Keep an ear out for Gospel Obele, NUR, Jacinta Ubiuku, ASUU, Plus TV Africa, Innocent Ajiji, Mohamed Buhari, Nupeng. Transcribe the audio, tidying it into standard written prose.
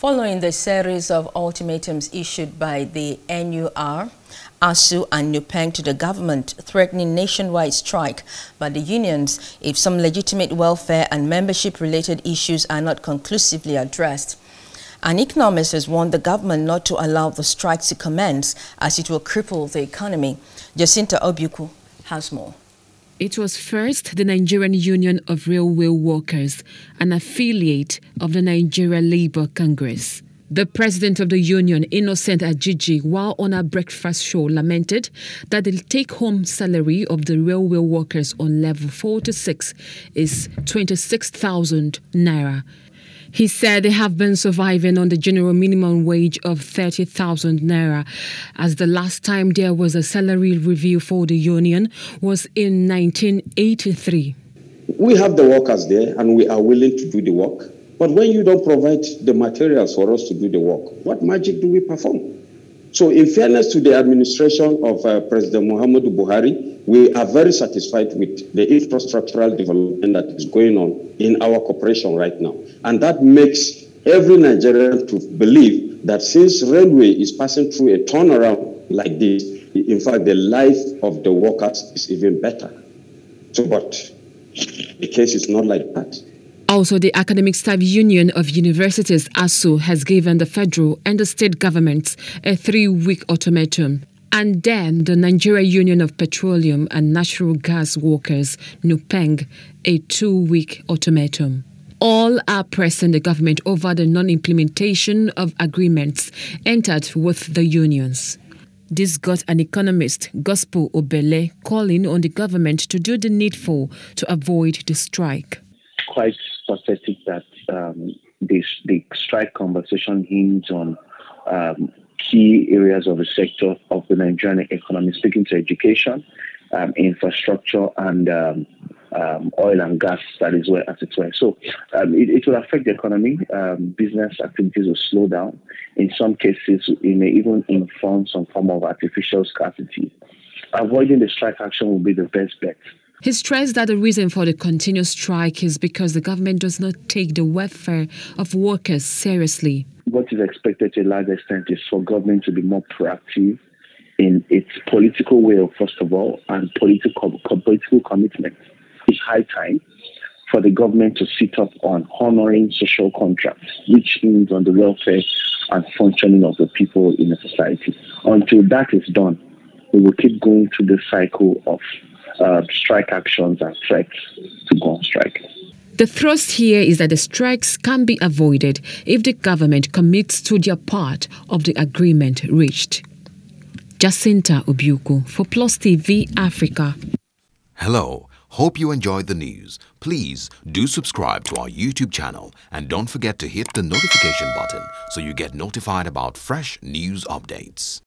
Following the series of ultimatums issued by the NUR, ASUU and Nupeng to the government, threatening nationwide strike by the unions if some legitimate welfare and membership-related issues are not conclusively addressed. An economist has warned the government not to allow the strike to commence as it will cripple the economy. Jacinta Ubiuku has more. It was first the Nigerian Union of Railway Workers, an affiliate of the Nigeria Labour Congress. The president of the union, Innocent Ajiji, while on a breakfast show, lamented that the take-home salary of the railway workers on level 4 to 6 is 26,000 naira. He said they have been surviving on the general minimum wage of 30,000 naira, as the last time there was a salary review for the union was in 1983. We have the workers there and we are willing to do the work. But when you don't provide the materials for us to do the work, what magic do we perform? So in fairness to the administration of President Mohamed Buhari, we are very satisfied with the infrastructural development that is going on in our corporation right now. And that makes every Nigerian to believe that since railway is passing through a turnaround like this, in fact, the life of the workers is even better. So, but the case is not like that. Also, the Academic Staff Union of Universities, ASUU, has given the federal and the state governments a 3-week ultimatum. And then the Nigeria Union of Petroleum and Natural Gas Workers, Nupeng, a 2-week ultimatum. All are pressing the government over the non-implementation of agreements entered with the unions. This got an economist, Gospel Obele, calling on the government to do the needful to avoid the strike. Quite pathetic that the strike conversation hinges on key areas of the sector of the Nigerian economy, speaking to education, infrastructure, and oil and gas, that is where, as it were. So it will affect the economy. Business activities will slow down. In some cases, it may even inform some form of artificial scarcity. Avoiding the strike action will be the best bet. He stressed that the reason for the continuous strike is because the government does not take the welfare of workers seriously. What is expected to a large extent is for government to be more proactive in its political will, first of all, and political commitment. It's high time for the government to sit up on honoring social contracts, which means on the welfare and functioning of the people in the society. Until that is done, we will keep going through the cycle of strike actions and threats to go on strike. The thrust here is that the strikes can be avoided if the government commits to their part of the agreement reached. Jacinta Ubiuku for Plus TV Africa. Hello, hope you enjoyed the news. Please do subscribe to our YouTube channel and don't forget to hit the notification button so you get notified about fresh news updates.